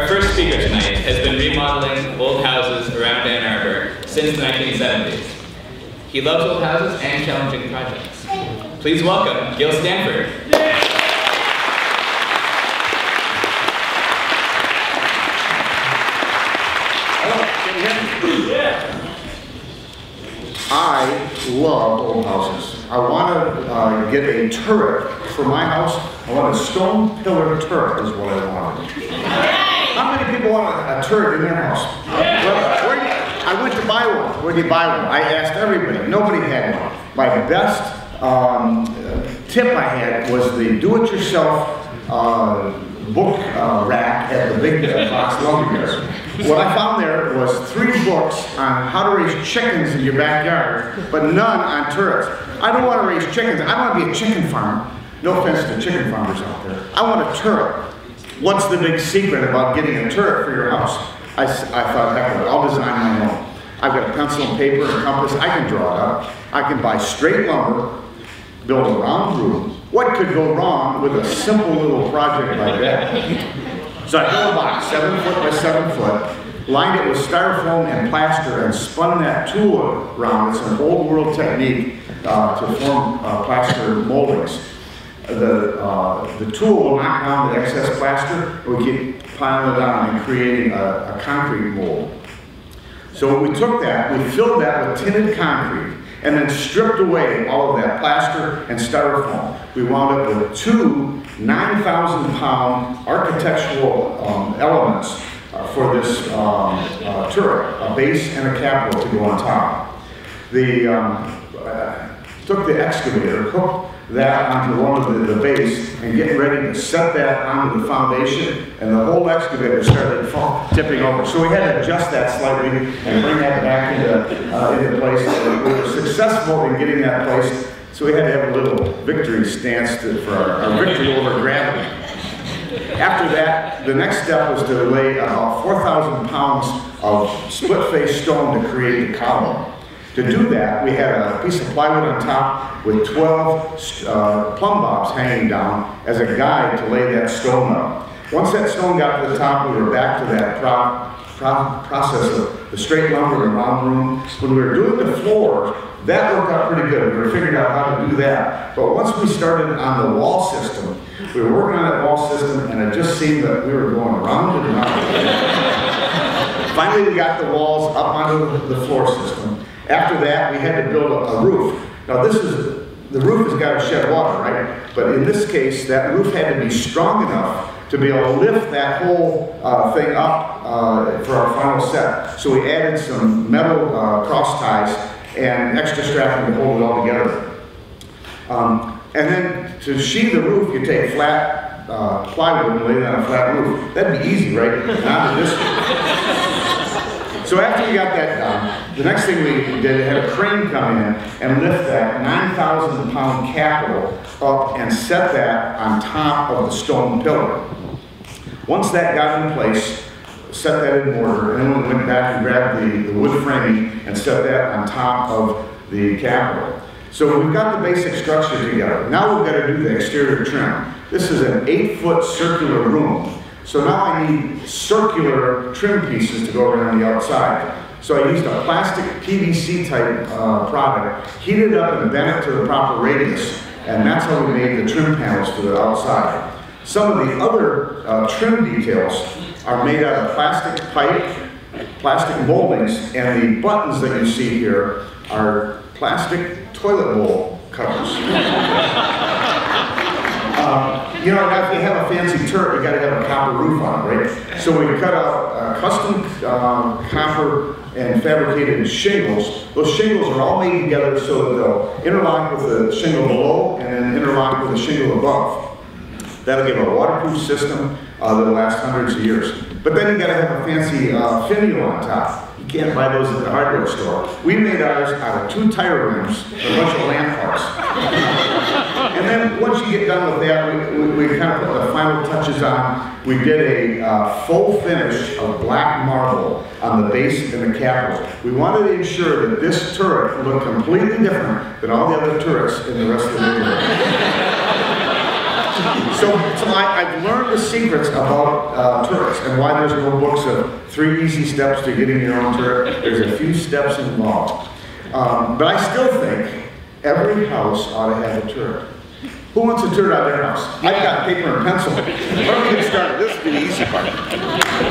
Our first speaker tonight has been remodeling old houses around Ann Arbor since the 1970s. He loves old houses and challenging projects. Please welcome Gyll Stanford. I love old houses. I want to get a turret for my house. I want a stone pillar turret is what I want. How many people want a turret in their house? Well, I went to buy one. Where do you buy one? I asked everybody. Nobody had one. My best tip I had was the do-it-yourself book rack at the big box lumber yard. What I found there was 3 books on how to raise chickens in your backyard, but none on turrets. I don't want to raise chickens. I want to be a chicken farmer. No offense to chicken farmers out there. I want a turret. What's the big secret about getting a turret for your house? I thought, heck of it, I'll design my own. I've got a pencil and paper and compass. I can draw it out. I can buy straight lumber, build a round room. What could go wrong with a simple little project like that? So I built a box, 7 foot by 7 foot, lined it with styrofoam and plaster, and spun that tool around. It's an old world technique to form plaster moldings. The tool will knock down the excess plaster, and we keep piling it on and creating a concrete mold. So when we took that, we filled that with tinted concrete, and then stripped away all of that plaster and styrofoam. We wound up with 2 9,000-pound architectural elements for this turret, a base and a capital to go on top. They took the excavator, hooked that onto one of the base, and getting ready to set that onto the foundation, and the whole excavator started tipping over. So we had to adjust that slightly and bring that back into place. We were successful in getting that placed. So we had to have a little victory stance for our victory over gravity. After that, the next step was to lay about 4,000 pounds of split-face stone to create the column. To do that, we had a piece of plywood on top with 12 plumb bobs hanging down as a guide to lay that stone up. Once that stone got to the top, we were back to that process of the straight lumber and round room. When we were doing the floor, that worked out pretty good. We were figuring out how to do that. But once we started on the wall system, we were working on that wall system, and it just seemed that we were going round and round. Finally, we got the walls up onto the floor system. After that, we had to build a roof. Now, the roof has got to shed water, right? But in this case, that roof had to be strong enough to be able to lift that whole thing up for our final set. So we added some metal cross ties and extra strapping to hold it all together. And then to sheathe the roof, you take flat plywood and lay it on a flat roof. That'd be easy, right? Not in this one. So after we got that done, the next thing we did, had a crane come in and lift that 9,000-pound capital up and set that on top of the stone pillar. Once that got in place, set that in mortar, and then we went back and grabbed the wood framing and set that on top of the capital. So we've got the basic structure together. Now we've got to do the exterior trim. This is an 8-foot circular room. So now I need circular trim pieces to go around the outside. So I used a plastic PVC type product, heated it up and bent it to the proper radius, and that's how we made the trim panels for the outside. Some of the other trim details are made out of plastic pipe, plastic moldings, and the buttons that you see here are plastic toilet bowl covers. You know, if you have a fancy turret, you got to have a copper roof on it, right? So we cut out custom copper and fabricated shingles. Those shingles are all made together so that they'll interlock with the shingle below and then interlock with the shingle above. That'll give a waterproof system that'll last hundreds of years. But then you gotta have a fancy finial on top. You can't buy those at the hardware store. We made ours out of 2 tire rims and a bunch of lamp parts. And then once you get done with that, we kind of put the final touches on. We did a full finish of black marble on the base and the capital. We wanted to ensure that this turret looked completely different than all the other turrets in the rest of the world. So I've learned the secrets about turrets and why there's no books of 3 easy steps to getting your own turret. There's a few steps involved. But I still think every house ought to have a turret. Who wants a turret out of their house? I've got paper and pencil. We're going to start. This is the easy part.